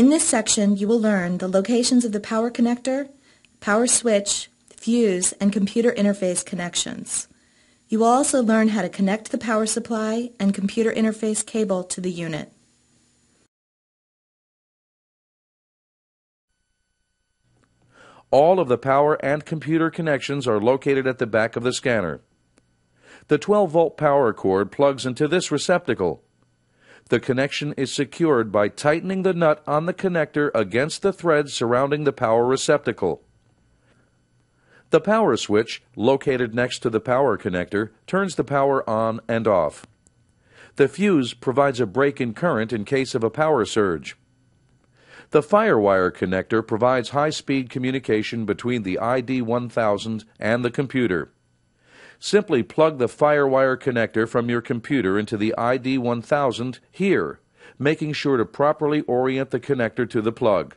In this section, you will learn the locations of the power connector, power switch, fuse, and computer interface connections. You will also learn how to connect the power supply and computer interface cable to the unit. All of the power and computer connections are located at the back of the scanner. The 12-volt power cord plugs into this receptacle. The connection is secured by tightening the nut on the connector against the thread surrounding the power receptacle. The power switch, located next to the power connector, turns the power on and off. The fuse provides a break in current in case of a power surge. The FireWire connector provides high-speed communication between the ID1000 and the computer. Simply plug the FireWire connector from your computer into the ID1000 here, making sure to properly orient the connector to the plug.